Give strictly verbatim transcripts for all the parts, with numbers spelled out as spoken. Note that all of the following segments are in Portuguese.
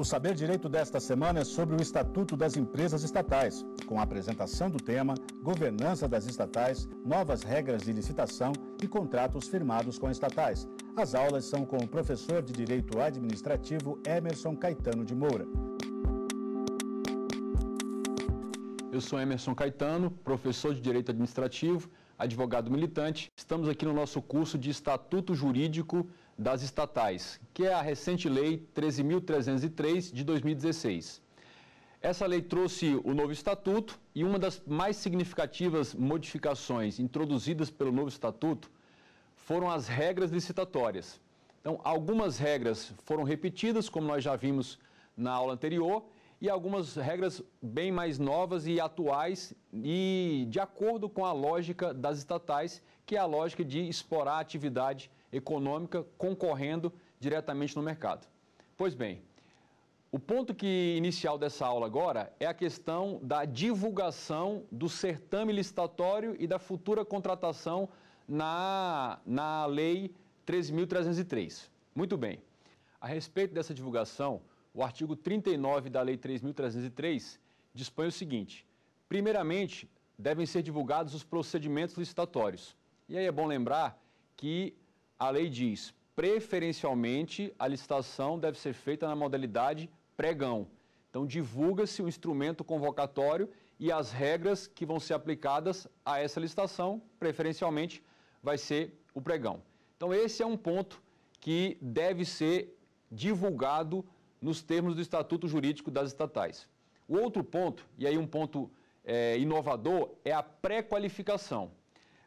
O Saber Direito desta semana é sobre o Estatuto das Empresas Estatais, com a apresentação do tema Governança das Estatais, Novas Regras de Licitação e Contratos Firmados com Estatais. As aulas são com o professor de Direito Administrativo Emerson Caetano de Moura. Eu sou Emerson Caetano, professor de Direito Administrativo, advogado militante. Estamos aqui no nosso curso de Estatuto Jurídico das Estatais, que é a recente Lei treze mil trezentos e três de dois mil e dezesseis. Essa lei trouxe o novo Estatuto e uma das mais significativas modificações introduzidas pelo novo Estatuto foram as regras licitatórias. Então, algumas regras foram repetidas, como nós já vimos na aula anterior, e algumas regras bem mais novas e atuais e de acordo com a lógica das estatais, que é a lógica de explorar a atividade econômica concorrendo diretamente no mercado. Pois bem, o ponto que inicial dessa aula agora é a questão da divulgação do certame licitatório e da futura contratação na, na Lei treze mil trezentos e três. Muito bem. A respeito dessa divulgação, o artigo trinta e nove da Lei três mil trezentos e três dispõe o seguinte: primeiramente, devem ser divulgados os procedimentos licitatórios. E aí é bom lembrar que a lei diz, preferencialmente, a licitação deve ser feita na modalidade pregão. Então, divulga-se o instrumento convocatório e as regras que vão ser aplicadas a essa licitação, preferencialmente, vai ser o pregão. Então, esse é um ponto que deve ser divulgado nos termos do Estatuto Jurídico das Estatais. O outro ponto, e aí um ponto é, inovador, é a pré-qualificação.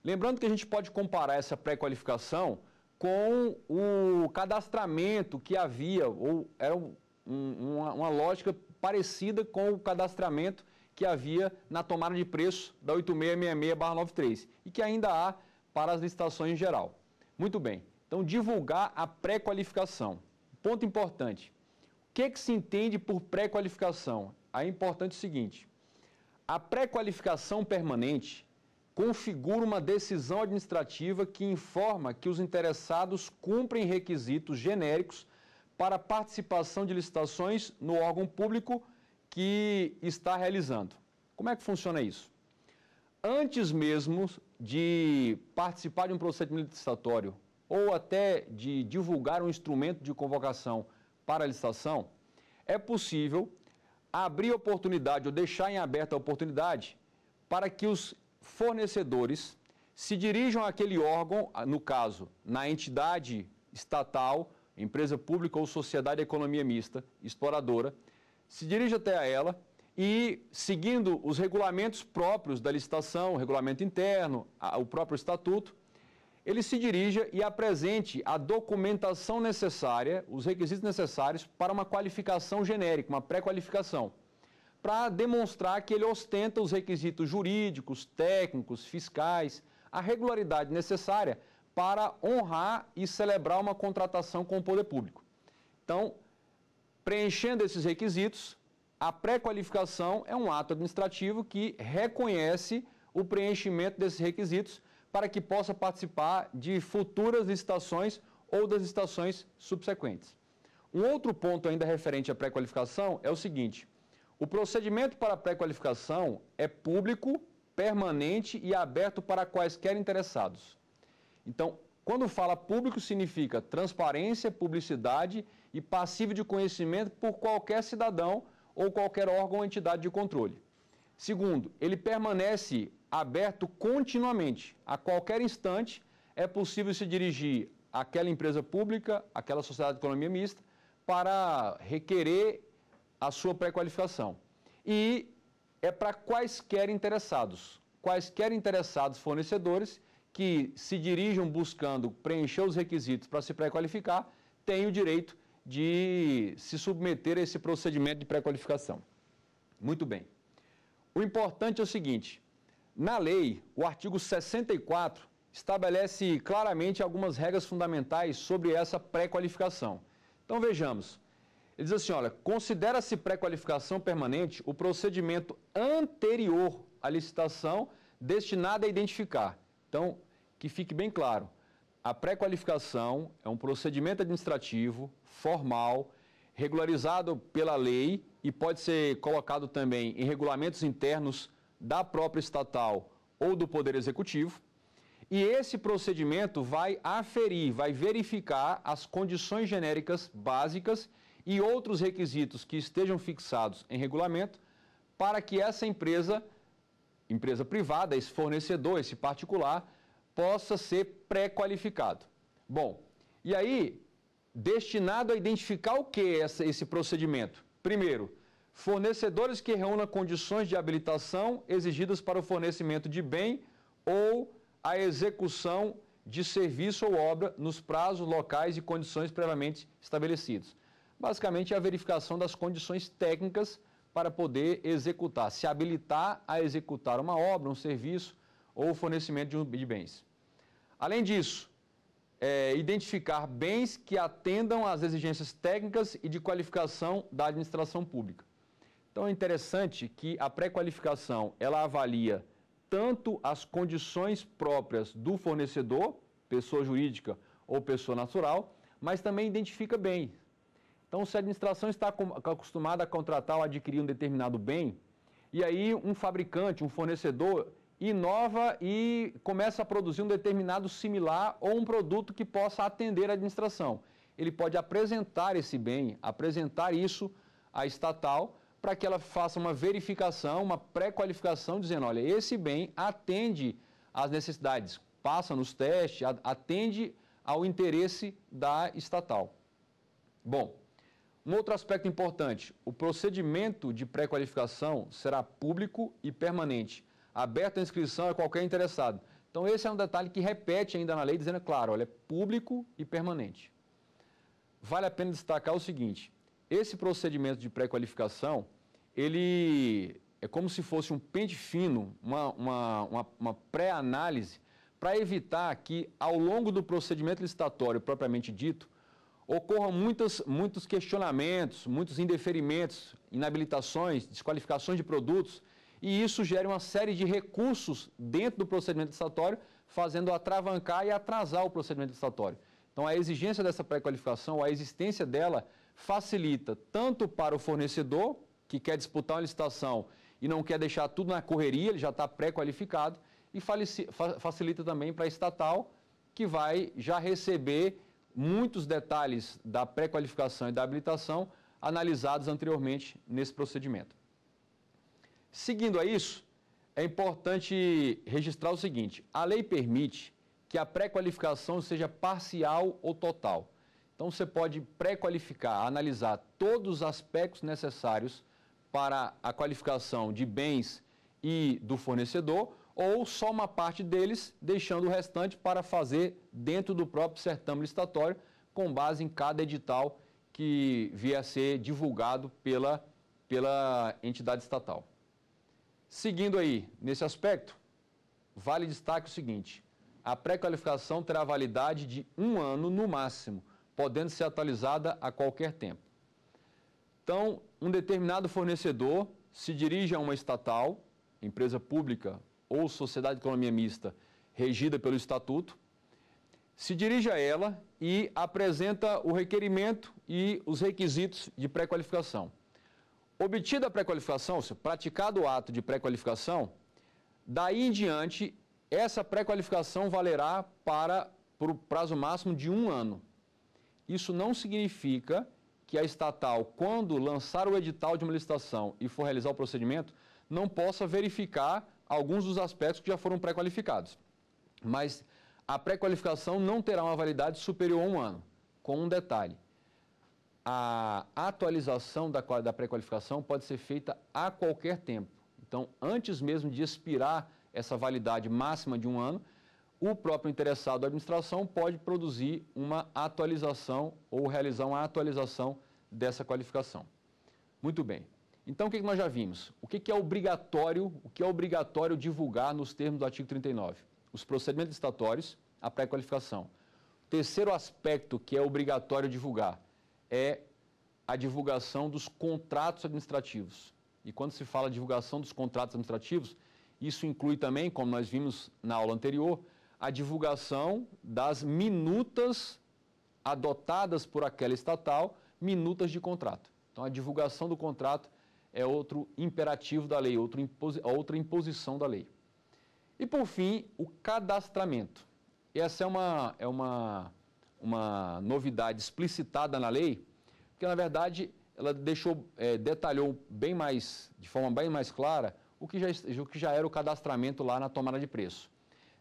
Lembrando que a gente pode comparar essa pré-qualificação com o cadastramento que havia, ou era um, uma, uma lógica parecida com o cadastramento que havia na tomada de preço da oito mil seiscentos e sessenta e seis barra noventa e três e que ainda há para as licitações em geral. Muito bem, então divulgar a pré-qualificação. Ponto importante. O que, que se entende por pré-qualificação? É importante o seguinte: a pré-qualificação permanente configura uma decisão administrativa que informa que os interessados cumprem requisitos genéricos para participação de licitações no órgão público que está realizando. Como é que funciona isso? Antes mesmo de participar de um procedimento licitatório ou até de divulgar um instrumento de convocação para a licitação, é possível abrir oportunidade ou deixar em aberta a oportunidade para que os fornecedores se dirijam àquele órgão, no caso, na entidade estatal, empresa pública ou sociedade de economia mista, exploradora, se dirija até ela e, seguindo os regulamentos próprios da licitação, o regulamento interno, o próprio estatuto, ele se dirija e apresente a documentação necessária, os requisitos necessários para uma qualificação genérica, uma pré-qualificação, para demonstrar que ele ostenta os requisitos jurídicos, técnicos, fiscais, a regularidade necessária para honrar e celebrar uma contratação com o poder público. Então, preenchendo esses requisitos, a pré-qualificação é um ato administrativo que reconhece o preenchimento desses requisitos para que possa participar de futuras licitações ou das licitações subsequentes. Um outro ponto ainda referente à pré-qualificação é o seguinte: o procedimento para a pré-qualificação é público, permanente e aberto para quaisquer interessados. Então, quando fala público, significa transparência, publicidade e passível de conhecimento por qualquer cidadão ou qualquer órgão ou entidade de controle. Segundo, ele permanece aberto continuamente. A qualquer instante é possível se dirigir àquela empresa pública, àquela sociedade de economia mista, para requerer a sua pré-qualificação. E é para quaisquer interessados, quaisquer interessados fornecedores que se dirijam buscando preencher os requisitos para se pré-qualificar, têm o direito de se submeter a esse procedimento de pré-qualificação. Muito bem. O importante é o seguinte: na lei, o artigo sessenta e quatro estabelece claramente algumas regras fundamentais sobre essa pré-qualificação. Então, vejamos. Ele diz assim, olha, considera-se pré-qualificação permanente o procedimento anterior à licitação destinado a identificar. Então, que fique bem claro, a pré-qualificação é um procedimento administrativo formal regularizado pela lei e pode ser colocado também em regulamentos internos da própria estatal ou do Poder Executivo. E esse procedimento vai aferir, vai verificar as condições genéricas básicas e outros requisitos que estejam fixados em regulamento para que essa empresa, empresa privada, esse fornecedor, esse particular, possa ser pré-qualificado. Bom, e aí, destinado a identificar o que é esse procedimento? Primeiro, fornecedores que reúnam condições de habilitação exigidas para o fornecimento de bem ou a execução de serviço ou obra nos prazos, locais e condições previamente estabelecidos. Basicamente, é a verificação das condições técnicas para poder executar, se habilitar a executar uma obra, um serviço ou fornecimento de bens. Além disso, é, identificar bens que atendam às exigências técnicas e de qualificação da administração pública. Então, é interessante que a pré-qualificação, ela avalia tanto as condições próprias do fornecedor, pessoa jurídica ou pessoa natural, mas também identifica bens. Então, se a administração está acostumada a contratar ou adquirir um determinado bem, e aí um fabricante, um fornecedor, inova e começa a produzir um determinado similar ou um produto que possa atender a administração. Ele pode apresentar esse bem, apresentar isso à estatal, para que ela faça uma verificação, uma pré-qualificação, dizendo, olha, esse bem atende às necessidades, passa nos testes, atende ao interesse da estatal. Bom, um outro aspecto importante, o procedimento de pré-qualificação será público e permanente, aberta a inscrição a qualquer interessado. Então, esse é um detalhe que repete ainda na lei, dizendo, claro, olha, é público e permanente. Vale a pena destacar o seguinte, esse procedimento de pré-qualificação, ele é como se fosse um pente fino, uma, uma, uma, uma pré-análise, para evitar que, ao longo do procedimento licitatório propriamente dito, ocorram muitas, muitos questionamentos, muitos indeferimentos, inabilitações, desqualificações de produtos, e isso gera uma série de recursos dentro do procedimento licitatório, fazendo atravancar e atrasar o procedimento licitatório. Então, a exigência dessa pré-qualificação, a existência dela, facilita tanto para o fornecedor, que quer disputar uma licitação e não quer deixar tudo na correria, ele já está pré-qualificado, e facilita também para a estatal, que vai já receber muitos detalhes da pré-qualificação e da habilitação analisados anteriormente nesse procedimento. Seguindo a isso, é importante registrar o seguinte, a lei permite que a pré-qualificação seja parcial ou total. Então, você pode pré-qualificar, analisar todos os aspectos necessários para a qualificação de bens e do fornecedor, ou só uma parte deles, deixando o restante para fazer dentro do próprio certame licitatório, com base em cada edital que vier a ser divulgado pela, pela entidade estatal. Seguindo aí, nesse aspecto, vale destaque o seguinte, a pré-qualificação terá validade de um ano no máximo, podendo ser atualizada a qualquer tempo. Então, um determinado fornecedor se dirige a uma estatal, empresa pública ou sociedade de economia mista, regida pelo Estatuto, se dirige a ela e apresenta o requerimento e os requisitos de pré-qualificação. Obtida a pré-qualificação, praticado o ato de pré-qualificação, daí em diante, essa pré-qualificação valerá para, para o prazo máximo de um ano. Isso não significa que a estatal, quando lançar o edital de uma licitação e for realizar o procedimento, não possa verificar alguns dos aspectos que já foram pré-qualificados. Mas a pré-qualificação não terá uma validade superior a um ano, com um detalhe. A atualização da, da pré-qualificação pode ser feita a qualquer tempo. Então, antes mesmo de expirar essa validade máxima de um ano, o próprio interessado, a administração, pode produzir uma atualização ou realizar uma atualização dessa qualificação. Muito bem. Então, o que nós já vimos? O que é obrigatório, o que é obrigatório divulgar nos termos do artigo trinta e nove? Os procedimentos licitatórios, a pré-qualificação. O terceiro aspecto que é obrigatório divulgar é a divulgação dos contratos administrativos. E quando se fala de divulgação dos contratos administrativos, isso inclui também, como nós vimos na aula anterior, a divulgação das minutas adotadas por aquela estatal, minutas de contrato. Então, a divulgação do contrato é outro imperativo da lei, outro imposi- outra imposição da lei. E, por fim, o cadastramento. Essa é uma, é uma, uma novidade explicitada na lei, porque, na verdade, ela deixou, é, detalhou bem mais, de forma bem mais clara o que, já, o que já era o cadastramento lá na tomada de preço.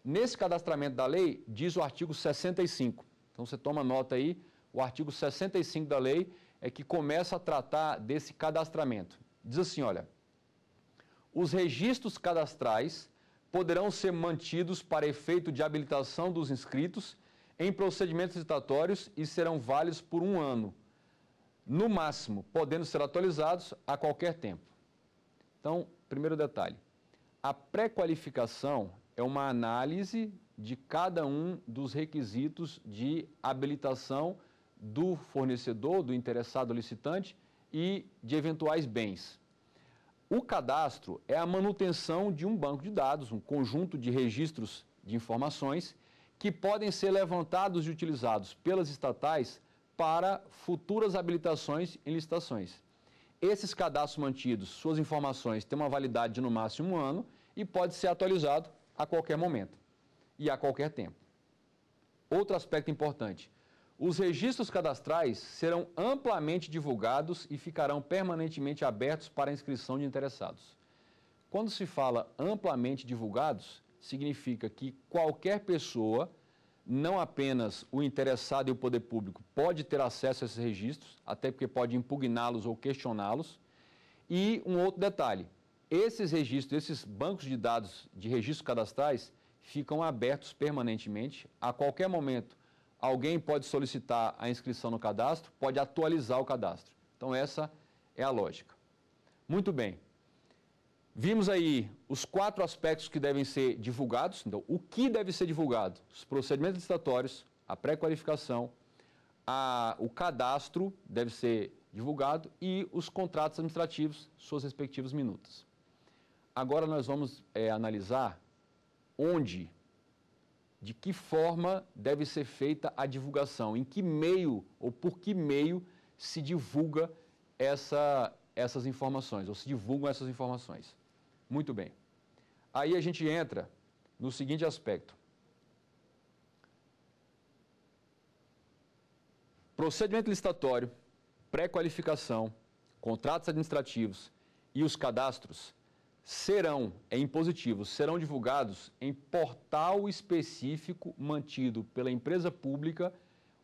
Nesse cadastramento da lei, diz o artigo sessenta e cinco. Então, você toma nota aí, o artigo sessenta e cinco da lei é que começa a tratar desse cadastramento. Diz assim, olha, os registros cadastrais poderão ser mantidos para efeito de habilitação dos inscritos em procedimentos licitatórios e serão válidos por um ano, no máximo, podendo ser atualizados a qualquer tempo. Então, primeiro detalhe, a pré-qualificação é uma análise de cada um dos requisitos de habilitação do fornecedor, do interessado licitante e de eventuais bens. O cadastro é a manutenção de um banco de dados, um conjunto de registros de informações que podem ser levantados e utilizados pelas estatais para futuras habilitações em licitações. Esses cadastros mantidos, suas informações, têm uma validade de no máximo um ano e pode ser atualizado a qualquer momento e a qualquer tempo. Outro aspecto importante, os registros cadastrais serão amplamente divulgados e ficarão permanentemente abertos para inscrição de interessados. Quando se fala amplamente divulgados, significa que qualquer pessoa, não apenas o interessado e o poder público, pode ter acesso a esses registros, até porque pode impugná-los ou questioná-los. E um outro detalhe, esses registros, esses bancos de dados de registros cadastrais ficam abertos permanentemente. A qualquer momento, alguém pode solicitar a inscrição no cadastro, pode atualizar o cadastro. Então, essa é a lógica. Muito bem. Vimos aí os quatro aspectos que devem ser divulgados. Então, o que deve ser divulgado? Os procedimentos licitatórios, a pré-qualificação, o cadastro deve ser divulgado e os contratos administrativos, suas respectivas minutas. Agora nós vamos é, analisar onde, de que forma deve ser feita a divulgação, em que meio ou por que meio se divulga essa, essas informações, ou se divulgam essas informações. Muito bem. Aí a gente entra no seguinte aspecto. Procedimento licitatório, pré-qualificação, contratos administrativos e os cadastros serão, é impositivo, serão divulgados em portal específico mantido pela empresa pública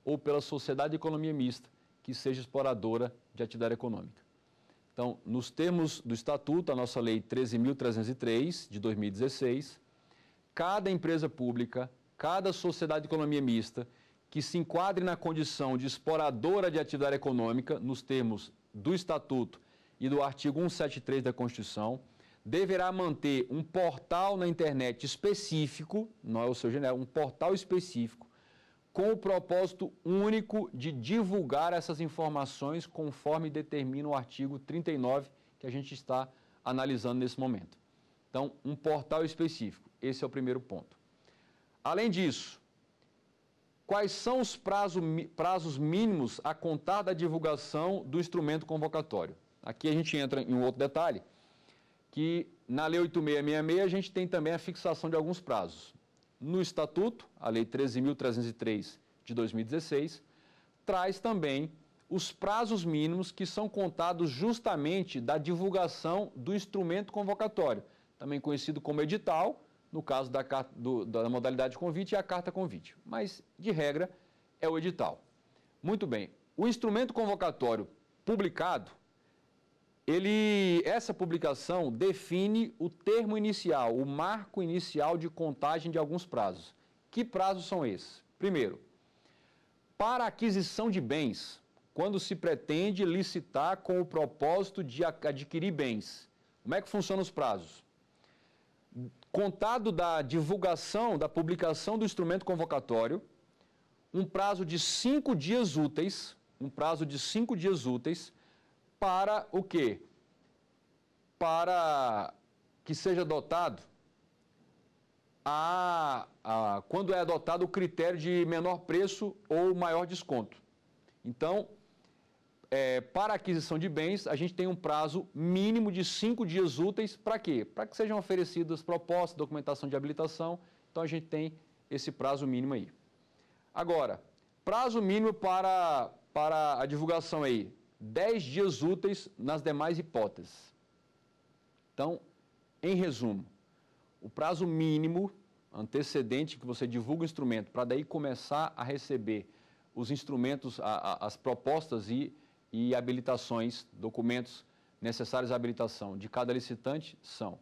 ou pela sociedade de economia mista que seja exploradora de atividade econômica. Então, nos termos do Estatuto, a nossa Lei treze mil trezentos e três, de dois mil e dezesseis, cada empresa pública, cada sociedade de economia mista que se enquadre na condição de exploradora de atividade econômica, nos termos do Estatuto e do artigo cento e setenta e três da Constituição, deverá manter um portal na internet específico, não é o seu genérico, um portal específico, com o propósito único de divulgar essas informações conforme determina o artigo trinta e nove que a gente está analisando nesse momento. Então, um portal específico, esse é o primeiro ponto. Além disso, quais são os prazo, prazos mínimos a contar da divulgação do instrumento convocatório? Aqui a gente entra em um outro detalhe, que na Lei oito mil seiscentos e sessenta e seis a gente tem também a fixação de alguns prazos. No Estatuto, a Lei treze mil trezentos e três de dois mil e dezesseis, traz também os prazos mínimos que são contados justamente da divulgação do instrumento convocatório, também conhecido como edital, no caso da, do, da modalidade de convite e a carta convite, mas de regra é o edital. Muito bem, o instrumento convocatório publicado, ele, essa publicação define o termo inicial, o marco inicial de contagem de alguns prazos. Que prazos são esses? Primeiro, para aquisição de bens, quando se pretende licitar com o propósito de adquirir bens. Como é que funcionam os prazos? Contado da divulgação, da publicação do instrumento convocatório, um prazo de cinco dias úteis, um prazo de cinco dias úteis, para o quê? Para que seja adotado, a, a, quando é adotado o critério de menor preço ou maior desconto. Então, é, para aquisição de bens, a gente tem um prazo mínimo de cinco dias úteis. Para quê? Para que sejam oferecidas propostas, documentação de habilitação. Então, a gente tem esse prazo mínimo aí. Agora, prazo mínimo para, para a divulgação aí, dez dias úteis nas demais hipóteses. Então, em resumo, o prazo mínimo antecedente que você divulga o instrumento para daí começar a receber os instrumentos, a, a, as propostas e, e habilitações, documentos necessários à habilitação de cada licitante são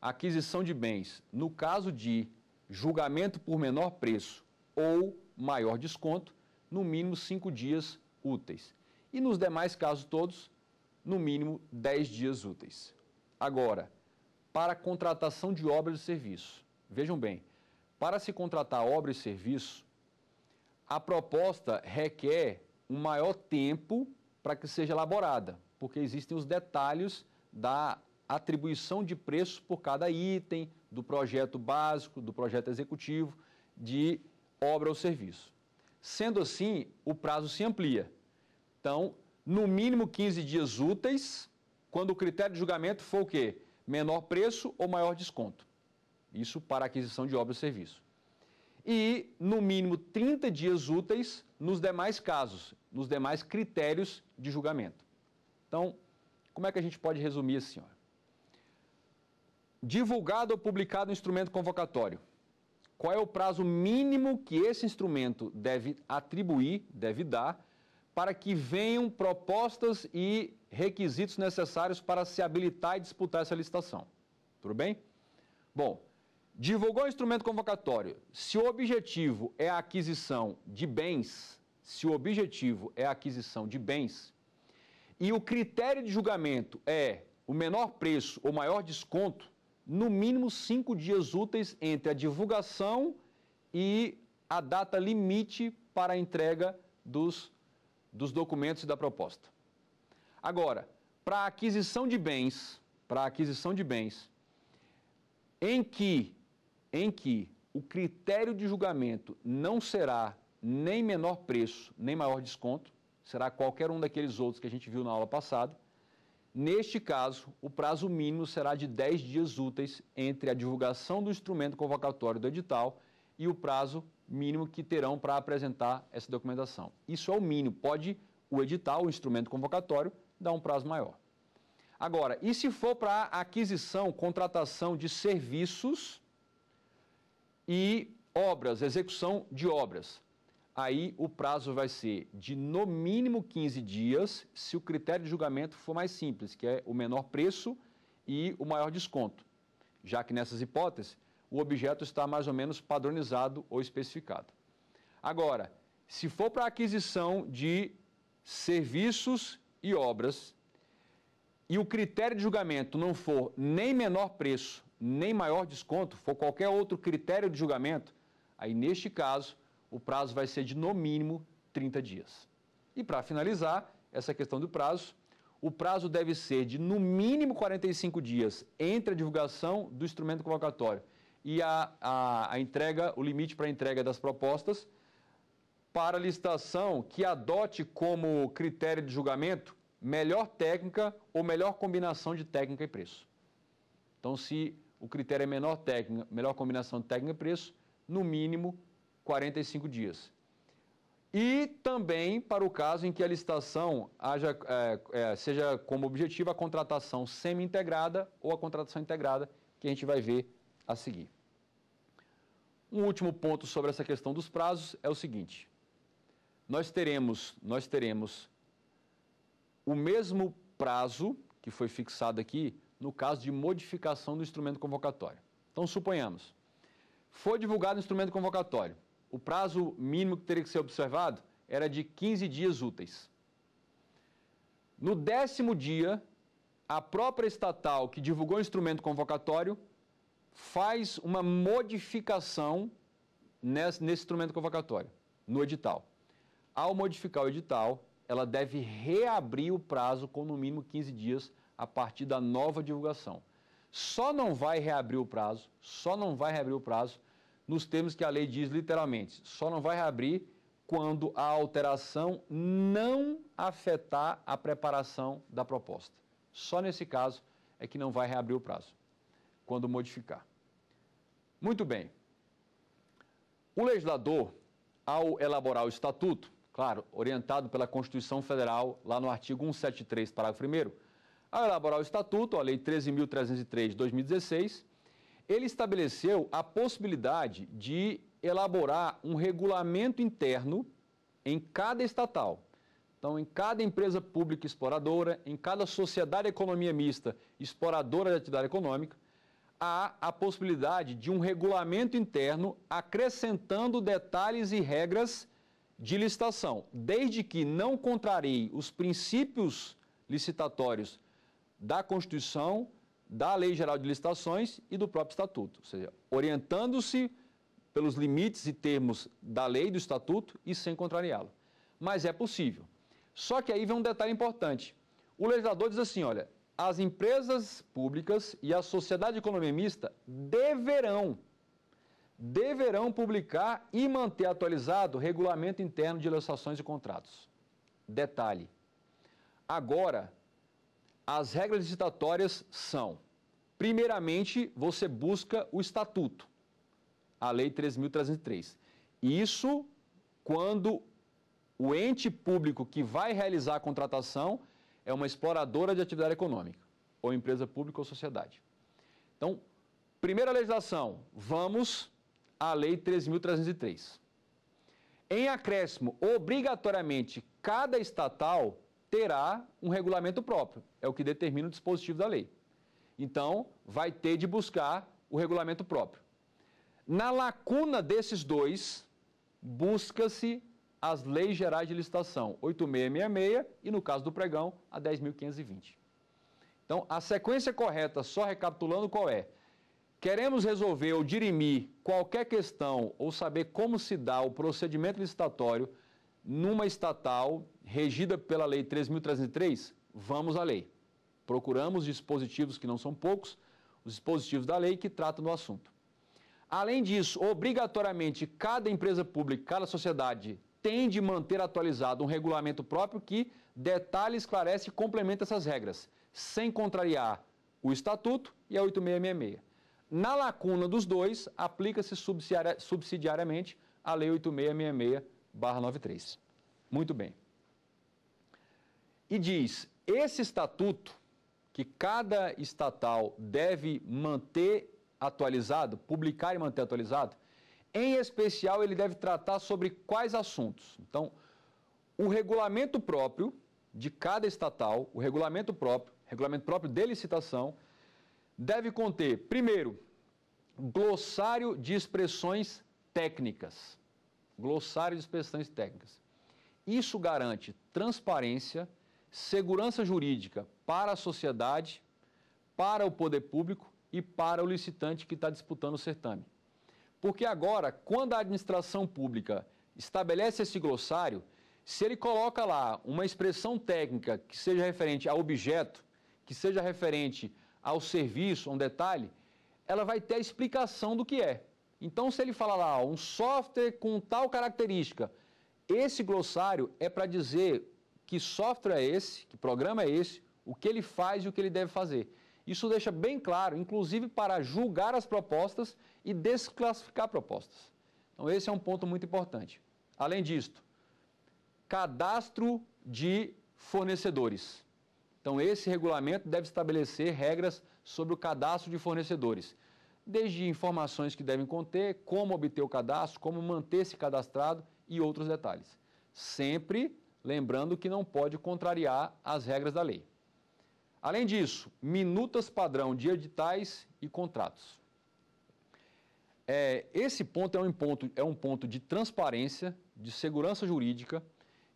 aquisição de bens, no caso de julgamento por menor preço ou maior desconto, no mínimo cinco dias úteis. E nos demais casos todos, no mínimo dez dias úteis. Agora, para contratação de obras e serviço, vejam bem, para se contratar obra e serviço, a proposta requer um maior tempo para que seja elaborada, porque existem os detalhes da atribuição de preços por cada item, do projeto básico, do projeto executivo, de obra ou serviço. Sendo assim, o prazo se amplia. Então, no mínimo quinze dias úteis, quando o critério de julgamento for o quê? Menor preço ou maior desconto. Isso para aquisição de obra ou serviço. E, no mínimo, trinta dias úteis nos demais casos, nos demais critérios de julgamento. Então, como é que a gente pode resumir assim? Ó? Divulgado ou publicado o instrumento convocatório. Qual é o prazo mínimo que esse instrumento deve atribuir, deve dar, para que venham propostas e requisitos necessários para se habilitar e disputar essa licitação? Tudo bem? Bom, divulgou o instrumento convocatório. Se o objetivo é a aquisição de bens, se o objetivo é a aquisição de bens, e o critério de julgamento é o menor preço ou maior desconto, no mínimo cinco dias úteis entre a divulgação e a data limite para a entrega dos, dos documentos e da proposta. Agora, para a aquisição de bens, para a aquisição de bens, em que, em que o critério de julgamento não será nem menor preço, nem maior desconto, será qualquer um daqueles outros que a gente viu na aula passada, neste caso, o prazo mínimo será de dez dias úteis entre a divulgação do instrumento convocatório do edital e o prazo mínimo que terão para apresentar essa documentação. Isso é o mínimo, pode o edital, o instrumento convocatório, dar um prazo maior. Agora, e se for para aquisição, contratação de serviços e obras, execução de obras? Aí o prazo vai ser de no mínimo quinze dias, se o critério de julgamento for mais simples, que é o menor preço e o maior desconto, já que nessas hipóteses o objeto está mais ou menos padronizado ou especificado. Agora, se for para aquisição de serviços e obras e o critério de julgamento não for nem menor preço, nem maior desconto, for qualquer outro critério de julgamento, aí neste caso o prazo vai ser de, no mínimo, trinta dias. E, para finalizar essa questão do prazo, o prazo deve ser de, no mínimo, quarenta e cinco dias entre a divulgação do instrumento convocatório e a, a, a entrega, o limite para a entrega das propostas, para licitação que adote como critério de julgamento melhor técnica ou melhor combinação de técnica e preço. Então, se o critério é menor técnica, melhor combinação de técnica e preço, no mínimo, quarenta e cinco dias. E também para o caso em que a licitação haja, é, é, seja como objetivo a contratação semi-integrada ou a contratação integrada, que a gente vai ver a seguir. Um último ponto sobre essa questão dos prazos é o seguinte. Nós teremos, nós teremos o mesmo prazo que foi fixado aqui no caso de modificação do instrumento convocatório. Então, suponhamos, foi divulgado o instrumento convocatório. O prazo mínimo que teria que ser observado era de quinze dias úteis. No décimo dia, a própria estatal que divulgou o instrumento convocatório faz uma modificação nesse, nesse instrumento convocatório, no edital. Ao modificar o edital, ela deve reabrir o prazo com no mínimo quinze dias a partir da nova divulgação. Só não vai reabrir o prazo, só não vai reabrir o prazo nos termos que a lei diz literalmente, só não vai reabrir quando a alteração não afetar a preparação da proposta. Só nesse caso é que não vai reabrir o prazo, quando modificar. Muito bem. O legislador, ao elaborar o Estatuto, claro, orientado pela Constituição Federal, lá no artigo cento e setenta e três, parágrafo primeiro, ao elaborar o Estatuto, a Lei treze mil trezentos e três de dois mil e dezesseis, ele estabeleceu a possibilidade de elaborar um regulamento interno em cada estatal. Então, em cada empresa pública exploradora, em cada sociedade de economia mista exploradora de atividade econômica, há a possibilidade de um regulamento interno acrescentando detalhes e regras de licitação, desde que não contrarie os princípios licitatórios da Constituição, da Lei Geral de Licitações e do próprio Estatuto, ou seja, orientando-se pelos limites e termos da lei, do Estatuto e sem contrariá-lo. Mas é possível. Só que aí vem um detalhe importante. O legislador diz assim, olha, as empresas públicas e a sociedade de economia mista deverão, deverão publicar e manter atualizado o regulamento interno de licitações e contratos. Detalhe. Agora, as regras licitatórias são, primeiramente, você busca o Estatuto, a Lei treze mil trezentos e três. Isso quando o ente público que vai realizar a contratação é uma exploradora de atividade econômica, ou empresa pública ou sociedade. Então, primeira legislação, vamos à Lei treze mil trezentos e três. Em acréscimo, obrigatoriamente, cada estatal terá um regulamento próprio, é o que determina o dispositivo da lei. Então, vai ter de buscar o regulamento próprio. Na lacuna desses dois, busca-se as leis gerais de licitação, oito mil seiscentos e sessenta e seis e, no caso do pregão, a dez mil quinhentos e vinte. Então, a sequência correta, só recapitulando qual é, queremos resolver ou dirimir qualquer questão ou saber como se dá o procedimento licitatório numa estatal regida pela Lei treze mil trezentos e três, vamos à lei. Procuramos dispositivos que não são poucos, os dispositivos da lei que tratam do assunto. Além disso, obrigatoriamente, cada empresa pública, cada sociedade tem de manter atualizado um regulamento próprio que detalhe, esclarece e complementa essas regras, sem contrariar o Estatuto e a oito mil seiscentos e sessenta e seis. Na lacuna dos dois, aplica-se subsidiariamente a Lei oito mil seiscentos e sessenta e seis barra noventa e três. Muito bem. E diz, esse Estatuto que cada estatal deve manter atualizado, publicar e manter atualizado, em especial ele deve tratar sobre quais assuntos. Então, o regulamento próprio de cada estatal, o regulamento próprio, regulamento próprio de licitação, deve conter, primeiro, glossário de expressões técnicas. Glossário de expressões técnicas. Isso garante transparência, segurança jurídica para a sociedade, para o poder público e para o licitante que está disputando o certame. Porque agora, quando a administração pública estabelece esse glossário, se ele coloca lá uma expressão técnica que seja referente ao objeto, que seja referente ao serviço, a um detalhe, ela vai ter a explicação do que é. Então, se ele fala lá, um software com tal característica, esse glossário é para dizer que software é esse, que programa é esse, o que ele faz e o que ele deve fazer. Isso deixa bem claro, inclusive para julgar as propostas e desclassificar propostas. Então, esse é um ponto muito importante. Além disto, cadastro de fornecedores. Então, esse regulamento deve estabelecer regras sobre o cadastro de fornecedores, desde informações que devem conter, como obter o cadastro, como manter-se cadastrado e outros detalhes. Sempre lembrando que não pode contrariar as regras da lei. Além disso, minutas padrão de editais e contratos. É, esse ponto é, um ponto é um ponto de transparência, de segurança jurídica,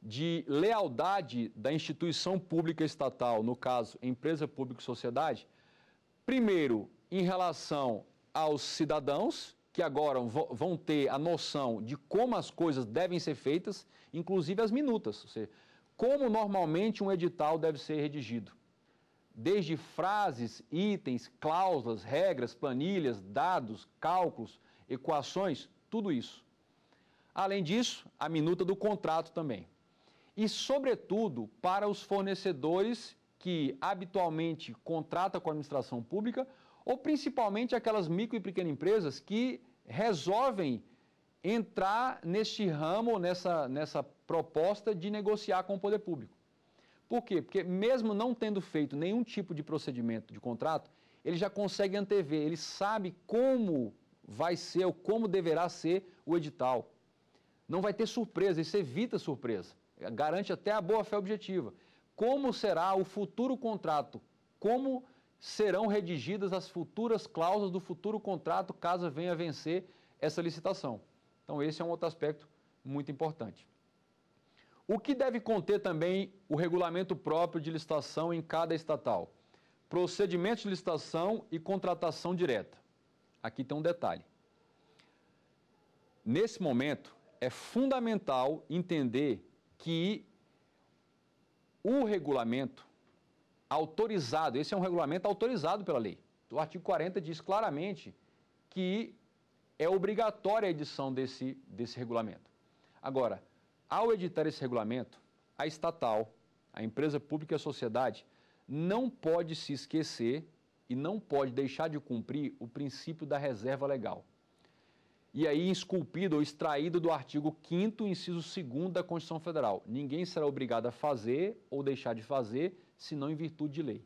de lealdade da instituição pública estatal, no caso, empresa pública e sociedade, primeiro, em relação aos cidadãos, que agora vão ter a noção de como as coisas devem ser feitas, inclusive as minutas, ou seja, como normalmente um edital deve ser redigido. Desde frases, itens, cláusulas, regras, planilhas, dados, cálculos, equações, tudo isso. Além disso, a minuta do contrato também. E, sobretudo, para os fornecedores que habitualmente contratam com a administração pública ou principalmente aquelas micro e pequenas empresas que resolvem entrar neste ramo, nessa, nessa proposta de negociar com o poder público. Por quê? Porque mesmo não tendo feito nenhum tipo de procedimento de contrato, ele já consegue antever, ele sabe como vai ser ou como deverá ser o edital. Não vai ter surpresa, isso evita surpresa, garante até a boa-fé objetiva. Como será o futuro contrato? Como serão redigidas as futuras cláusulas do futuro contrato, caso venha a vencer essa licitação? Então, esse é um outro aspecto muito importante. O que deve conter também o regulamento próprio de licitação em cada estatal? Procedimentos de licitação e contratação direta. Aqui tem um detalhe. Nesse momento, é fundamental entender que o regulamento autorizado, esse é um regulamento autorizado pela lei. O artigo quarenta diz claramente que é obrigatória a edição desse, desse regulamento. Agora, ao editar esse regulamento, a estatal, a empresa pública e a sociedade não pode se esquecer e não pode deixar de cumprir o princípio da reserva legal. E aí, esculpido ou extraído do artigo quinto, inciso segundo da Constituição Federal. Ninguém será obrigado a fazer ou deixar de fazer, senão em virtude de lei.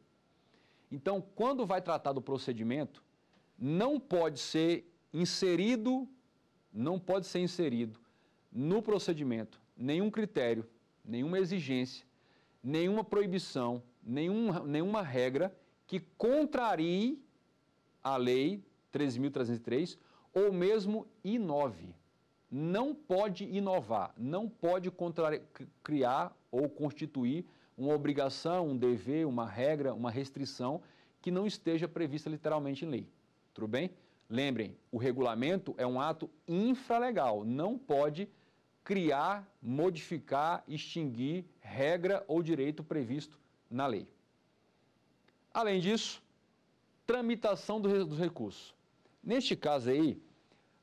Então, quando vai tratar do procedimento, não pode ser inserido, não pode ser inserido no procedimento nenhum critério, nenhuma exigência, nenhuma proibição, nenhum, nenhuma regra que contrarie a Lei treze mil trezentos e três, ou mesmo inove. Não pode inovar, não pode criar ou constituir uma obrigação, um dever, uma regra, uma restrição que não esteja prevista literalmente em lei. Tudo bem? Lembrem, o regulamento é um ato infralegal, não pode criar, modificar, extinguir regra ou direito previsto na lei. Além disso, tramitação dos recursos. Neste caso aí,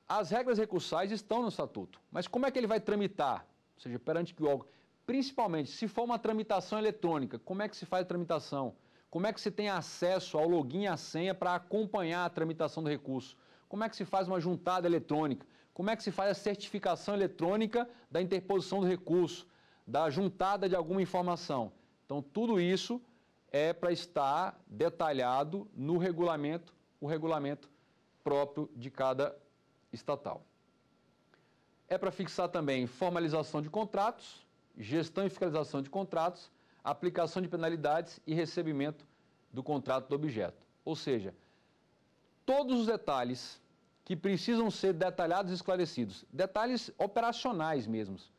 as regras recursais estão no estatuto, mas como é que ele vai tramitar? Ou seja, perante que órgão, principalmente se for uma tramitação eletrônica, como é que se faz a tramitação? Como é que se tem acesso ao login e à senha para acompanhar a tramitação do recurso? Como é que se faz uma juntada eletrônica? Como é que se faz a certificação eletrônica da interposição do recurso, da juntada de alguma informação? Então, tudo isso é para estar detalhado no regulamento, o regulamento próprio de cada estatal. É para fixar também formalização de contratos, gestão e fiscalização de contratos, aplicação de penalidades e recebimento do contrato do objeto. Ou seja, todos os detalhes que precisam ser detalhados e esclarecidos, detalhes operacionais mesmos,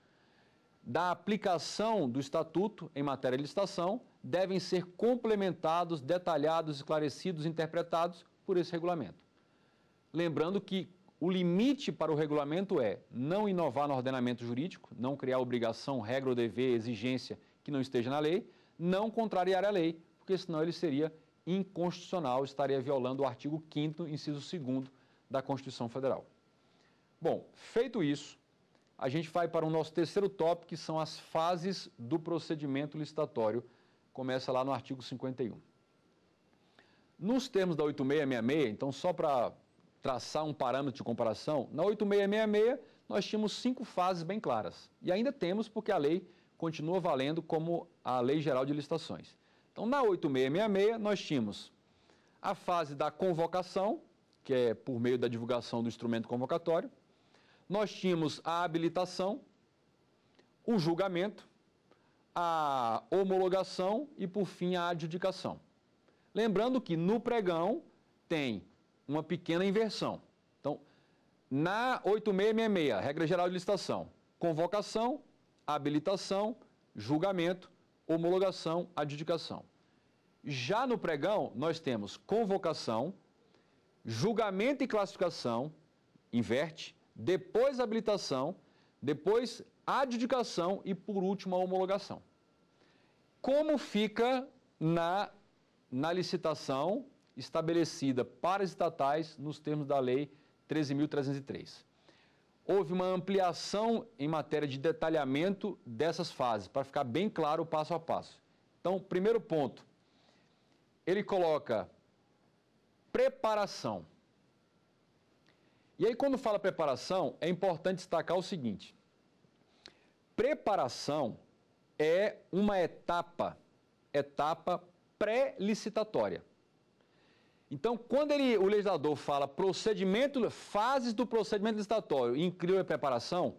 da aplicação do estatuto em matéria de licitação, devem ser complementados, detalhados, esclarecidos, interpretados por esse regulamento. Lembrando que o limite para o regulamento é não inovar no ordenamento jurídico, não criar obrigação, regra ou dever, exigência que não esteja na lei, não contrariar a lei, porque senão ele seria inconstitucional, estaria violando o artigo quinto, inciso segundo da Constituição Federal. Bom, feito isso, a gente vai para o nosso terceiro tópico, que são as fases do procedimento licitatório, começa lá no artigo cinquenta e um. Nos termos da oito mil seiscentos e sessenta e seis, então só para traçar um parâmetro de comparação, na oito mil seiscentos e sessenta e seis nós tínhamos cinco fases bem claras. E ainda temos, porque a lei continua valendo como a Lei Geral de Licitações. Então, na oito mil seiscentos e sessenta e seis nós tínhamos a fase da convocação, que é por meio da divulgação do instrumento convocatório. Nós tínhamos a habilitação, o julgamento, a homologação e, por fim, a adjudicação. Lembrando que no pregão tem uma pequena inversão. Então, na oito mil seiscentos e sessenta e seis, regra geral de licitação, convocação, habilitação, julgamento, homologação, adjudicação. Já no pregão, nós temos convocação, julgamento e classificação, inverte, depois habilitação, depois adjudicação e, por último, a homologação. Como fica na, na licitação estabelecida para estatais nos termos da Lei treze mil trezentos e três. houve uma ampliação em matéria de detalhamento dessas fases, para ficar bem claro o passo a passo. Então, primeiro ponto, ele coloca preparação. E aí, quando fala preparação, é importante destacar o seguinte. Preparação é uma etapa, etapa pré-licitatória. Então, quando ele, o legislador fala procedimento, fases do procedimento licitatório e inclui a preparação,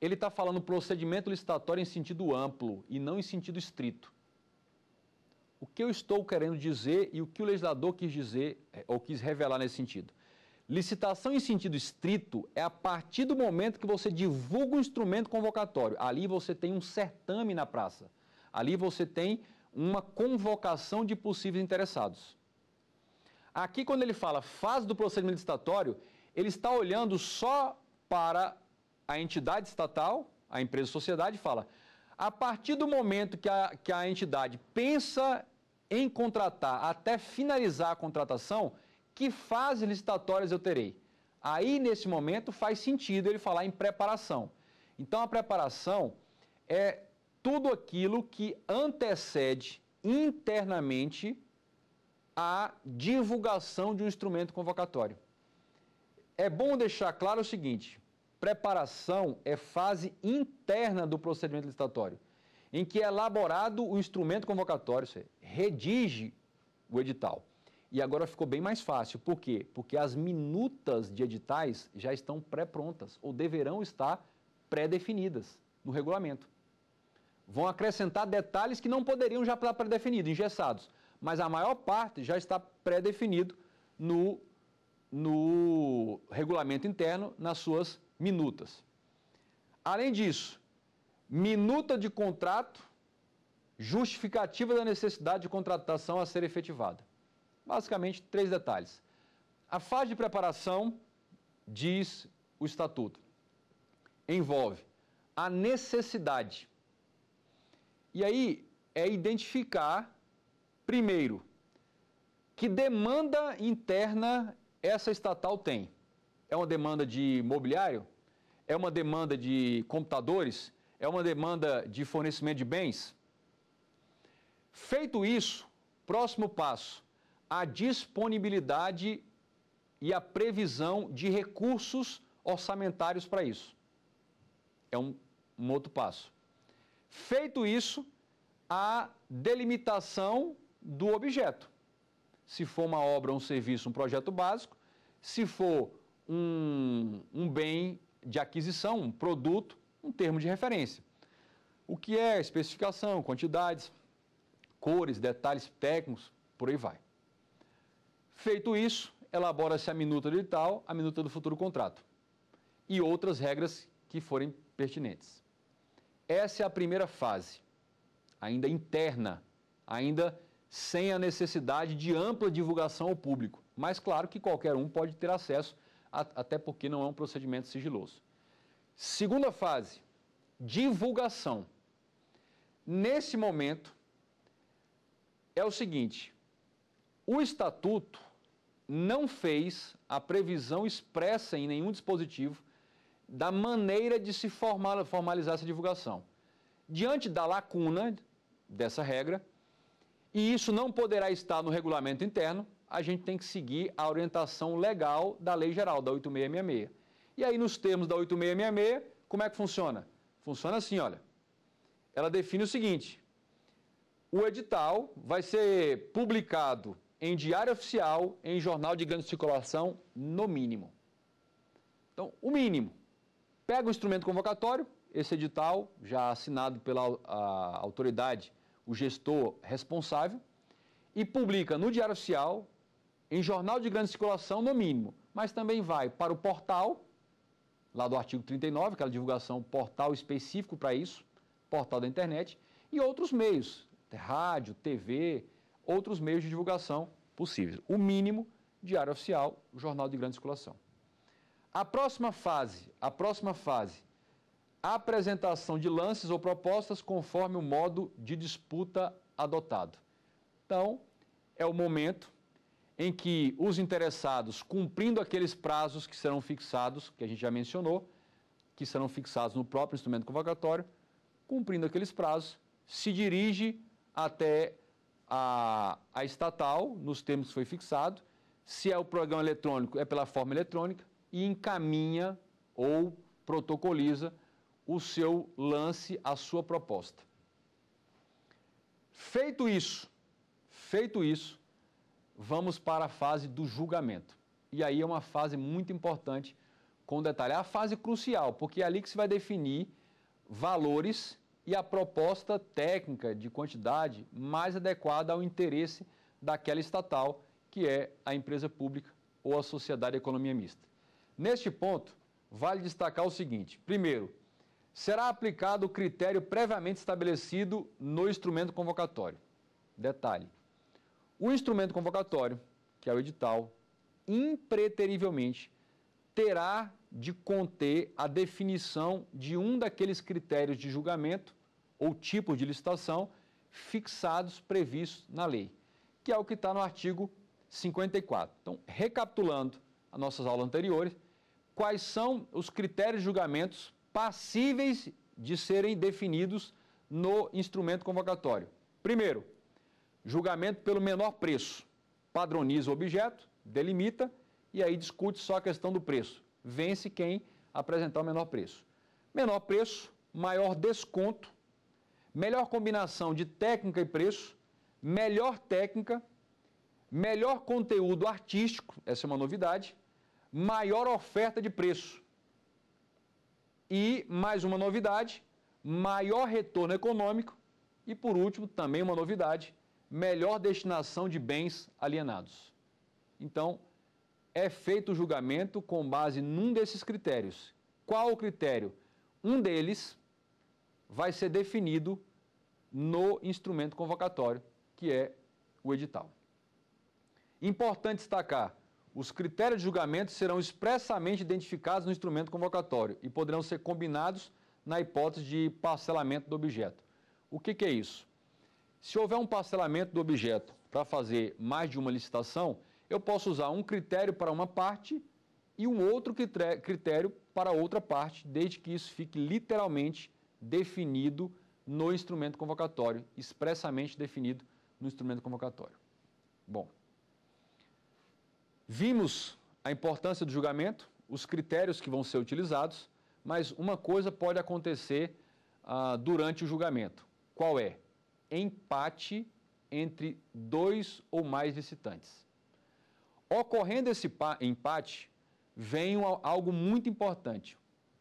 ele está falando procedimento licitatório em sentido amplo e não em sentido estrito. O que eu estou querendo dizer e o que o legislador quis dizer ou quis revelar nesse sentido? Licitação em sentido estrito é a partir do momento que você divulga um instrumento convocatório. Ali você tem um certame na praça. Ali você tem uma convocação de possíveis interessados. Aqui, quando ele fala fase do procedimento licitatório, ele está olhando só para a entidade estatal, a empresa sociedade, e fala, a partir do momento que a, que a entidade pensa em contratar, até finalizar a contratação, que fases licitatórias eu terei? Aí, nesse momento, faz sentido ele falar em preparação. Então, a preparação é tudo aquilo que antecede internamente a divulgação de um instrumento convocatório. É bom deixar claro o seguinte, preparação é fase interna do procedimento licitatório, em que é elaborado o instrumento convocatório, você redige o edital. E agora ficou bem mais fácil. Por quê? Porque as minutas de editais já estão pré-prontas, ou deverão estar pré-definidas no regulamento. Vão acrescentar detalhes que não poderiam já estar pré-definidos, engessados, mas a maior parte já está pré-definido no, no regulamento interno, nas suas minutas. Além disso, minuta de contrato, justificativa da necessidade de contratação a ser efetivada. Basicamente, três detalhes. A fase de preparação, diz o Estatuto, envolve a necessidade. E aí, é identificar, primeiro, que demanda interna essa estatal tem. É uma demanda de mobiliário? É uma demanda de computadores? É uma demanda de fornecimento de bens? Feito isso, próximo passo, a disponibilidade e a previsão de recursos orçamentários para isso. É um, um outro passo. Feito isso, a delimitação do objeto. Se for uma obra, um serviço, um projeto básico, se for Um, um bem de aquisição, um produto, um termo de referência. O que é especificação, quantidades, cores, detalhes técnicos, por aí vai. Feito isso, elabora-se a minuta do edital, a minuta do futuro contrato e outras regras que forem pertinentes. Essa é a primeira fase, ainda interna, ainda sem a necessidade de ampla divulgação ao público, mas claro que qualquer um pode ter acesso até porque não é um procedimento sigiloso. Segunda fase, divulgação. Nesse momento, é o seguinte, o Estatuto não fez a previsão expressa em nenhum dispositivo da maneira de se formalizar essa divulgação. Diante da lacuna dessa regra, e isso não poderá estar no regulamento interno, a gente tem que seguir a orientação legal da Lei Geral, da oito mil seiscentos e sessenta e seis. E aí, nos termos da oito mil seiscentos e sessenta e seis, como é que funciona? Funciona assim, olha. Ela define o seguinte, o edital vai ser publicado em diário oficial, em jornal de grande circulação, no mínimo. Então, o mínimo. Pega o instrumento convocatório, esse edital, já assinado pela a autoridade, o gestor responsável, e publica no diário oficial, em jornal de grande circulação, no mínimo, mas também vai para o portal, lá do artigo trinta e nove, aquela divulgação, portal específico para isso, portal da internet, e outros meios, rádio, T V, outros meios de divulgação possíveis. O mínimo, diário oficial, jornal de grande circulação. A próxima fase, a próxima fase, apresentação de lances ou propostas conforme o modo de disputa adotado. Então, é o momento em que os interessados, cumprindo aqueles prazos que serão fixados, que a gente já mencionou, que serão fixados no próprio instrumento convocatório, cumprindo aqueles prazos, se dirige até a, a estatal, nos termos que foi fixado, se é o programa eletrônico, é pela forma eletrônica, e encaminha ou protocoliza o seu lance, a sua proposta. Feito isso, feito isso, vamos para a fase do julgamento. E aí é uma fase muito importante, com detalhe. É a fase crucial, porque é ali que se vai definir valores e a proposta técnica de quantidade mais adequada ao interesse daquela estatal, que é a empresa pública ou a sociedade de economia mista. Neste ponto, vale destacar o seguinte. Primeiro, será aplicado o critério previamente estabelecido no instrumento convocatório. Detalhe. O instrumento convocatório, que é o edital, impreterivelmente terá de conter a definição de um daqueles critérios de julgamento ou tipo de licitação fixados previstos na lei, que é o que está no artigo cinquenta e quatro. Então, recapitulando as nossas aulas anteriores, quais são os critérios de julgamentos passíveis de serem definidos no instrumento convocatório? Primeiro, julgamento pelo menor preço. Padroniza o objeto, delimita e aí discute só a questão do preço. Vence quem apresentar o menor preço. Menor preço, maior desconto, melhor combinação de técnica e preço, melhor técnica, melhor conteúdo artístico, essa é uma novidade, maior oferta de preço. E, mais uma novidade, maior retorno econômico e, por último, também uma novidade, melhor destinação de bens alienados. Então, é feito o julgamento com base num desses critérios. Qual o critério? Um deles vai ser definido no instrumento convocatório, que é o edital. Importante destacar, os critérios de julgamento serão expressamente identificados no instrumento convocatório e poderão ser combinados na hipótese de parcelamento do objeto. O que que é isso? Se houver um parcelamento do objeto para fazer mais de uma licitação, eu posso usar um critério para uma parte e um outro critério para outra parte, desde que isso fique literalmente definido no instrumento convocatório, expressamente definido no instrumento convocatório. Bom, vimos a importância do julgamento, os critérios que vão ser utilizados, mas uma coisa pode acontecer ah, durante o julgamento. Qual é? Empate entre dois ou mais licitantes. Ocorrendo esse empate, vem algo muito importante,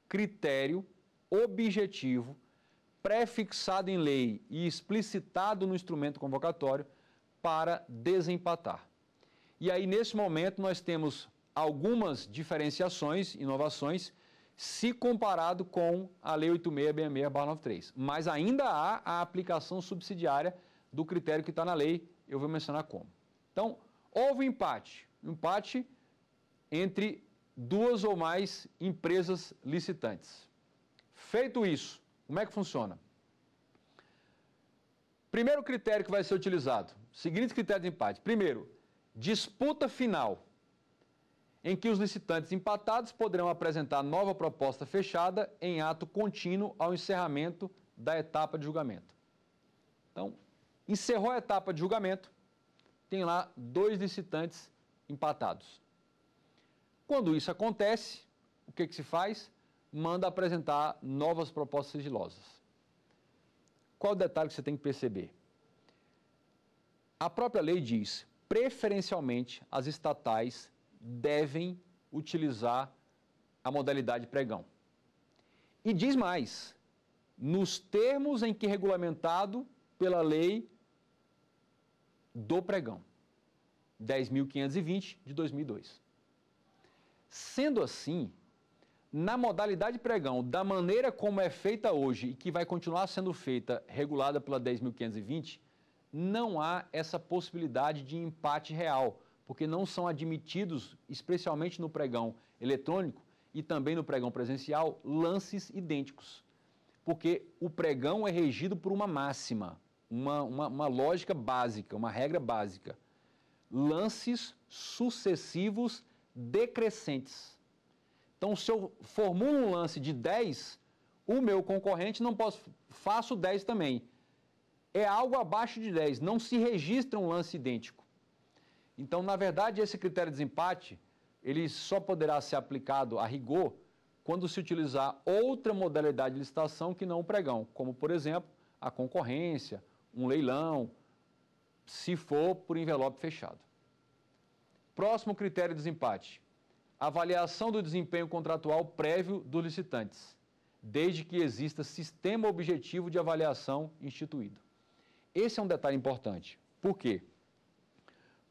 critério objetivo, pré-fixado em lei e explicitado no instrumento convocatório para desempatar. E aí, nesse momento, nós temos algumas diferenciações, inovações, se comparado com a Lei oito mil seiscentos e sessenta e seis barra noventa e três. Mas ainda há a aplicação subsidiária do critério que está na lei, eu vou mencionar como. Então, houve um empate, um empate entre duas ou mais empresas licitantes. Feito isso, como é que funciona? Primeiro critério que vai ser utilizado, seguinte critério de empate. Primeiro, disputa final, em que os licitantes empatados poderão apresentar nova proposta fechada em ato contínuo ao encerramento da etapa de julgamento. Então, encerrou a etapa de julgamento, tem lá dois licitantes empatados. Quando isso acontece, o que que se faz? Manda apresentar novas propostas sigilosas. Qual o detalhe que você tem que perceber? A própria lei diz, preferencialmente, as estatais devem utilizar a modalidade pregão. E diz mais, nos termos em que regulamentado pela lei do pregão, dez mil quinhentos e vinte de dois mil e dois. Sendo assim, na modalidade pregão, da maneira como é feita hoje e que vai continuar sendo feita, regulada pela dez mil quinhentos e vinte, não há essa possibilidade de empate real, porque não são admitidos, especialmente no pregão eletrônico e também no pregão presencial, lances idênticos, porque o pregão é regido por uma máxima, Uma, uma, uma lógica básica, uma regra básica. Lances sucessivos decrescentes. Então, se eu formulo um lance de dez, o meu concorrente não pode, faço dez também. É algo abaixo de dez, não se registra um lance idêntico. Então, na verdade, esse critério de desempate, ele só poderá ser aplicado a rigor quando se utilizar outra modalidade de licitação que não o pregão, como, por exemplo, a concorrência, um leilão, se for por envelope fechado. Próximo critério de desempate, avaliação do desempenho contratual prévio dos licitantes, desde que exista sistema objetivo de avaliação instituído. Esse é um detalhe importante. Por quê?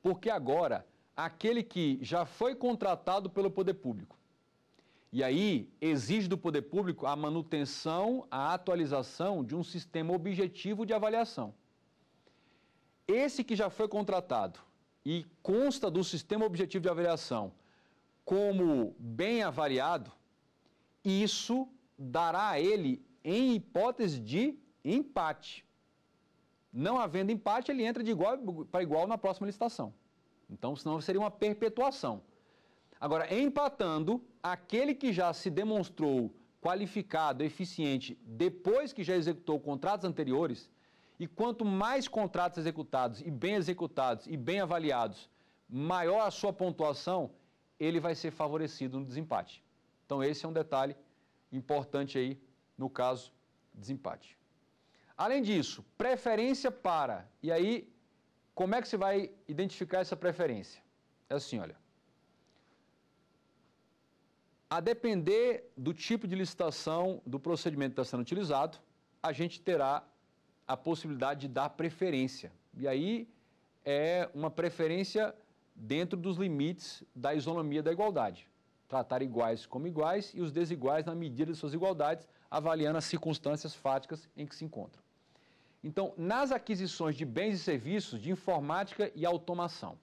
Porque agora, aquele que já foi contratado pelo poder público, e aí exige do poder público a manutenção, a atualização de um sistema objetivo de avaliação. Esse que já foi contratado e consta do sistema objetivo de avaliação como bem avaliado, isso dará a ele, em hipótese de empate. Não havendo empate, ele entra de igual para igual na próxima licitação. Então, senão seria uma perpetuação. Agora, empatando, aquele que já se demonstrou qualificado, eficiente, depois que já executou contratos anteriores, e quanto mais contratos executados e bem executados e bem avaliados, maior a sua pontuação, ele vai ser favorecido no desempate. Então, esse é um detalhe importante aí, no caso, desempate. Além disso, preferência para, e aí, como é que se vai identificar essa preferência? É assim, olha, a depender do tipo de licitação, do procedimento que está sendo utilizado, a gente terá a possibilidade de dar preferência. E aí é uma preferência dentro dos limites da isonomia da igualdade. Tratar iguais como iguais e os desiguais na medida de suas igualdades, avaliando as circunstâncias fáticas em que se encontram. Então, nas aquisições de bens e serviços de informática e automação,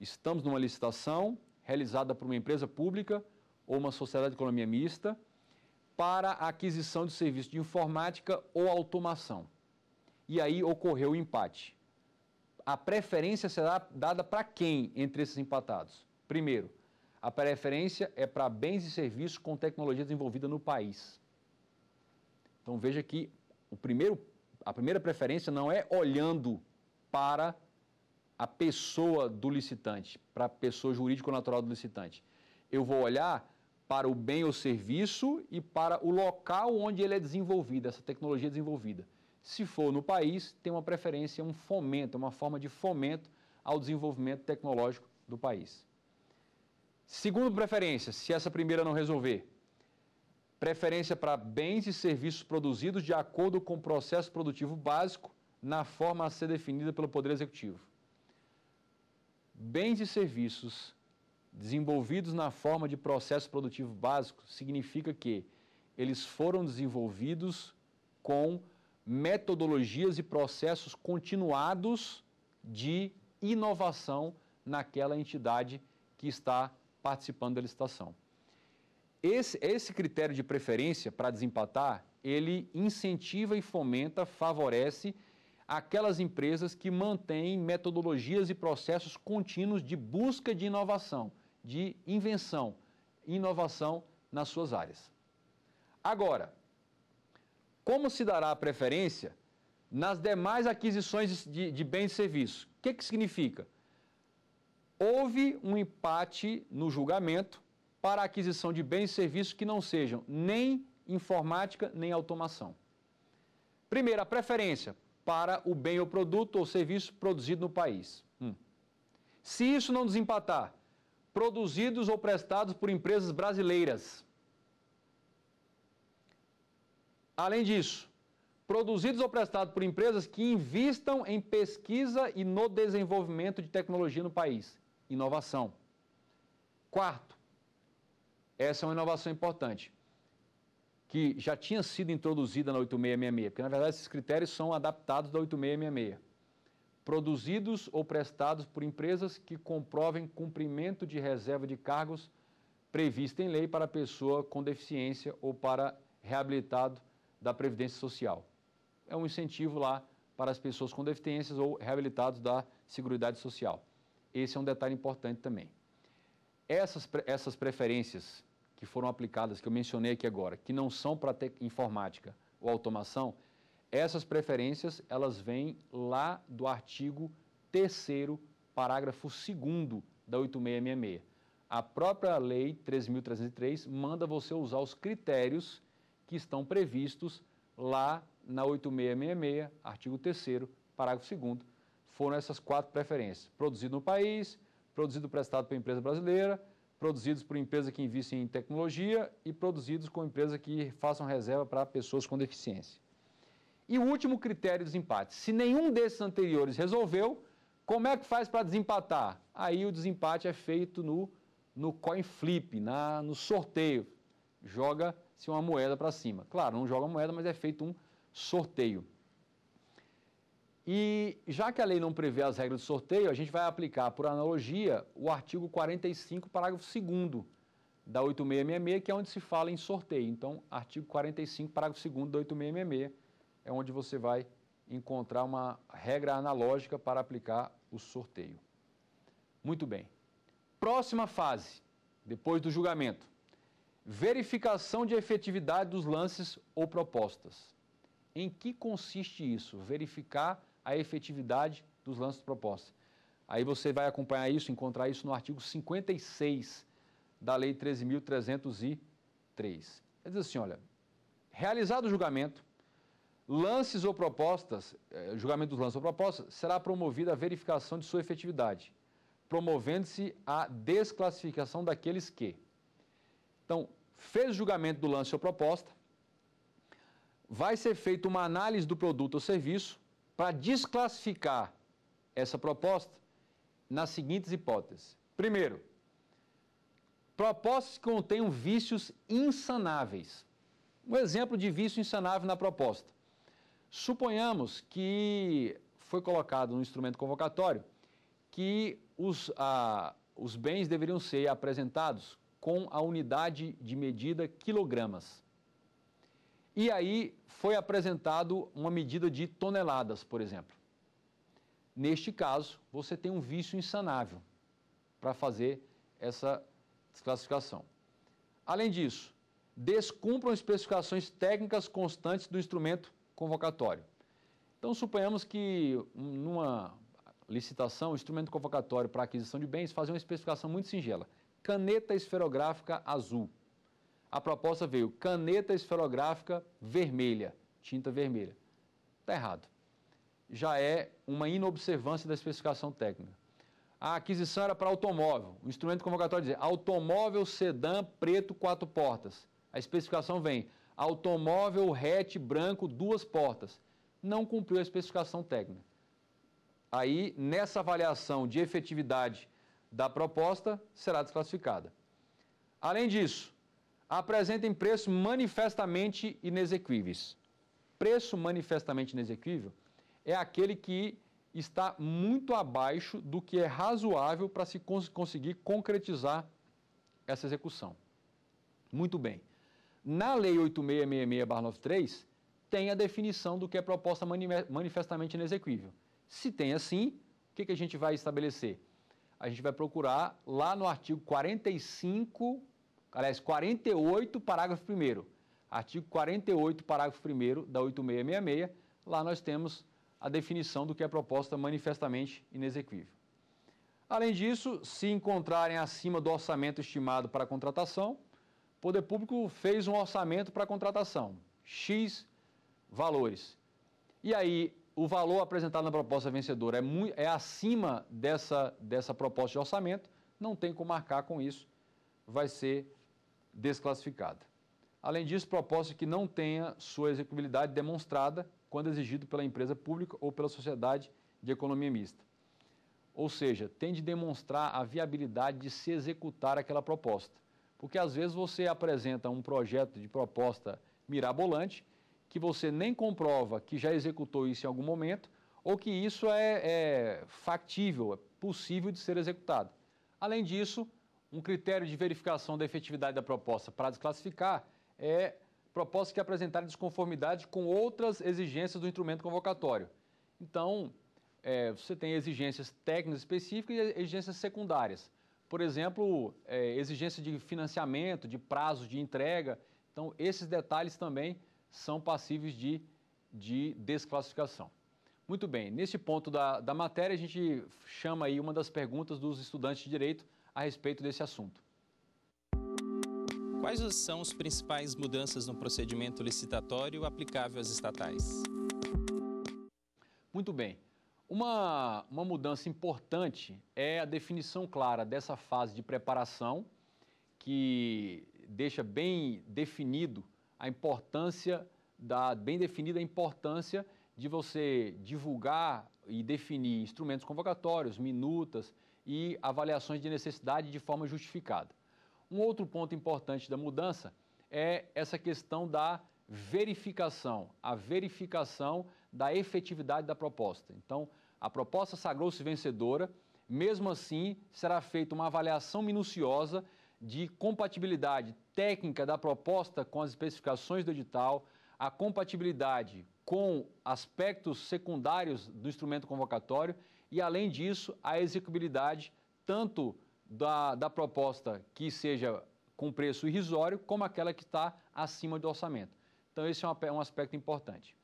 estamos numa licitação realizada por uma empresa pública ou uma sociedade de economia mista para a aquisição de serviços de informática ou automação. E aí ocorreu o empate. A preferência será dada para quem entre esses empatados? Primeiro, a preferência é para bens e serviços com tecnologia desenvolvida no país. Então, veja que o primeiro, a primeira preferência não é olhando para a pessoa do licitante, para a pessoa jurídica ou natural do licitante. Eu vou olhar para o bem ou serviço e para o local onde ele é desenvolvido, essa tecnologia desenvolvida. Se for no país, tem uma preferência, um fomento, uma forma de fomento ao desenvolvimento tecnológico do país. Segundo preferência, se essa primeira não resolver, preferência para bens e serviços produzidos de acordo com o processo produtivo básico na forma a ser definida pelo Poder Executivo. Bens e serviços desenvolvidos na forma de processo produtivo básico significa que eles foram desenvolvidos com metodologias e processos continuados de inovação naquela entidade que está participando da licitação. Esse, esse critério de preferência para desempatar, ele incentiva e fomenta, favorece aquelas empresas que mantêm metodologias e processos contínuos de busca de inovação, de invenção, inovação nas suas áreas. Agora, como se dará a preferência nas demais aquisições de, de bens e serviços? O que que significa? Houve um empate no julgamento para a aquisição de bens e serviços que não sejam nem informática nem automação. Primeiro, a preferência para o bem ou produto ou serviço produzido no país. Hum. Se isso não desempatar, produzidos ou prestados por empresas brasileiras. Além disso, produzidos ou prestados por empresas que investam em pesquisa e no desenvolvimento de tecnologia no país. Inovação. Quarto, essa é uma inovação importante, que já tinha sido introduzida na oito mil seiscentos e sessenta e seis, porque, na verdade, esses critérios são adaptados da oito mil seiscentos e sessenta e seis. Produzidos ou prestados por empresas que comprovem cumprimento de reserva de cargos prevista em lei para pessoa com deficiência ou para reabilitado da Previdência Social. É um incentivo lá para as pessoas com deficiências ou reabilitados da Seguridade Social. Esse é um detalhe importante também. Essas, essas preferências que foram aplicadas, que eu mencionei aqui agora, que não são para informática ou automação, essas preferências, elas vêm lá do artigo terceiro, parágrafo segundo da oito mil seiscentos e sessenta e seis. A própria Lei três mil trezentos e três manda você usar os critérios que estão previstos lá na oito mil seiscentos e sessenta e seis, artigo terceiro, parágrafo segundo. Foram essas quatro preferências: produzido no país, produzido prestado por empresa brasileira, produzidos por empresa que invista em tecnologia e produzidos com empresa que façam reserva para pessoas com deficiência. E o último critério de desempate: se nenhum desses anteriores resolveu, como é que faz para desempatar? Aí o desempate é feito no, no coin flip, na, no sorteio. Joga-se uma moeda para cima. Claro, não joga moeda, mas é feito um sorteio. E já que a lei não prevê as regras de sorteio, a gente vai aplicar, por analogia, o artigo quarenta e cinco, parágrafo segundo da oito mil seiscentos e sessenta e seis, que é onde se fala em sorteio. Então, artigo quarenta e cinco, parágrafo segundo da oito mil seiscentos e sessenta e seis, é onde você vai encontrar uma regra analógica para aplicar o sorteio. Muito bem. Próxima fase, depois do julgamento. Verificação de efetividade dos lances ou propostas. Em que consiste isso? Verificar a efetividade dos lances de proposta. Aí você vai acompanhar isso, encontrar isso no artigo cinquenta e seis da Lei treze mil trezentos e três. Quer dizer assim, olha, realizado o julgamento, lances ou propostas, julgamento dos lances ou propostas, será promovida a verificação de sua efetividade, promovendo-se a desclassificação daqueles que... Então, fez o julgamento do lance ou proposta, vai ser feita uma análise do produto ou serviço, para desclassificar essa proposta nas seguintes hipóteses. Primeiro, propostas que contenham vícios insanáveis. Um exemplo de vício insanável na proposta. Suponhamos que foi colocado no instrumento convocatório que os, ah, os bens deveriam ser apresentados com a unidade de medida quilogramas. E aí foi apresentado uma medida de toneladas, por exemplo. Neste caso, você tem um vício insanável para fazer essa desclassificação. Além disso, descumpram especificações técnicas constantes do instrumento convocatório. Então, suponhamos que numa licitação, o instrumento convocatório para aquisição de bens faz uma especificação muito singela: caneta esferográfica azul. A proposta veio caneta esferográfica vermelha, tinta vermelha. Está errado. Já é uma inobservância da especificação técnica. A aquisição era para automóvel. O instrumento convocatório dizia automóvel sedã preto, quatro portas. A especificação vem automóvel hatch branco, duas portas. Não cumpriu a especificação técnica. Aí, nessa avaliação de efetividade da proposta, será desclassificada. Além disso, apresentem preços manifestamente inexequíveis. Preço manifestamente inexequível é aquele que está muito abaixo do que é razoável para se cons- conseguir concretizar essa execução. Muito bem. Na Lei oito mil seiscentos e sessenta e seis barra noventa e três, tem a definição do que é proposta mani- manifestamente inexequível. Se tem assim, o que, que a gente vai estabelecer? A gente vai procurar lá no artigo quarenta e cinco... Aliás, quarenta e oito, parágrafo primeiro. Artigo quarenta e oito, parágrafo primeiro da oito mil seiscentos e sessenta e seis, lá nós temos a definição do que é proposta manifestamente inexequível. Além disso, se encontrarem acima do orçamento estimado para a contratação, o poder público fez um orçamento para a contratação, X valores. E aí, o valor apresentado na proposta vencedora é, muito, é acima dessa, dessa proposta de orçamento, não tem como marcar com isso, vai ser desclassificada. Além disso, proposta que não tenha sua execuibilidade demonstrada quando exigido pela empresa pública ou pela sociedade de economia mista. Ou seja, tem de demonstrar a viabilidade de se executar aquela proposta. Porque às vezes você apresenta um projeto de proposta mirabolante que você nem comprova que já executou isso em algum momento ou que isso é, é factível, é possível de ser executado. Além disso, um critério de verificação da efetividade da proposta para desclassificar é propostas que apresentarem desconformidade com outras exigências do instrumento convocatório. Então, é, você tem exigências técnicas específicas e exigências secundárias. Por exemplo, é, exigência de financiamento, de prazo de entrega. Então, esses detalhes também são passíveis de, de desclassificação. Muito bem, nesse ponto da, da matéria, a gente chama aí uma das perguntas dos estudantes de Direito a respeito desse assunto. Quais são as principais mudanças no procedimento licitatório aplicável às estatais? Muito bem. Uma, uma mudança importante é a definição clara dessa fase de preparação, que deixa bem definido a importância, da, bem definida a importância de você divulgar e definir instrumentos convocatórios, minutas e avaliações de necessidade de forma justificada. Um outro ponto importante da mudança é essa questão da verificação, a verificação da efetividade da proposta. Então, a proposta sagrou-se vencedora, mesmo assim será feita uma avaliação minuciosa de compatibilidade técnica da proposta com as especificações do edital, a compatibilidade com aspectos secundários do instrumento convocatório e, além disso, a execuibilidade tanto da, da proposta que seja com preço irrisório, como aquela que está acima do orçamento. Então, esse é um aspecto importante.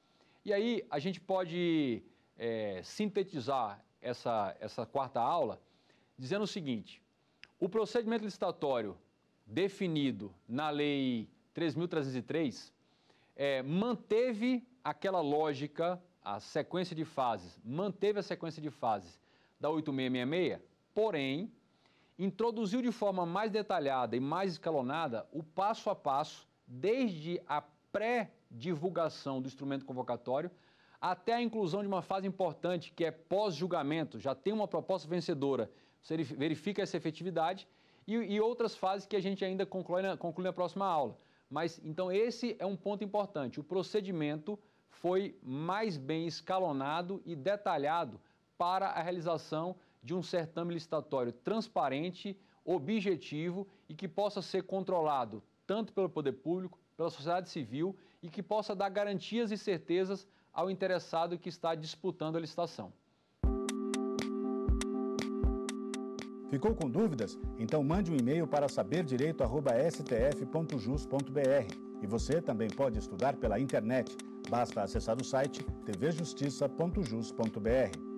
E aí, a gente pode é, sintetizar essa, essa quarta aula dizendo o seguinte: o procedimento licitatório definido na Lei três mil trezentos e três é, manteve aquela lógica, a sequência de fases, manteve a sequência de fases da oito mil seiscentos e sessenta e seis, porém, introduziu de forma mais detalhada e mais escalonada o passo a passo desde a pré-divulgação do instrumento convocatório até a inclusão de uma fase importante, que é pós-julgamento. Já tem uma proposta vencedora, você verifica essa efetividade, e, e outras fases que a gente ainda conclui na, conclui na próxima aula. Mas, então, esse é um ponto importante. O procedimento foi mais bem escalonado e detalhado para a realização de um certame licitatório transparente, objetivo e que possa ser controlado tanto pelo poder público, pela sociedade civil, e que possa dar garantias e certezas ao interessado que está disputando a licitação. Ficou com dúvidas? Então mande um e-mail para saber direito arroba s t f ponto jus ponto b r. E você também pode estudar pela internet. Basta acessar o site t v justiça ponto jus ponto b r.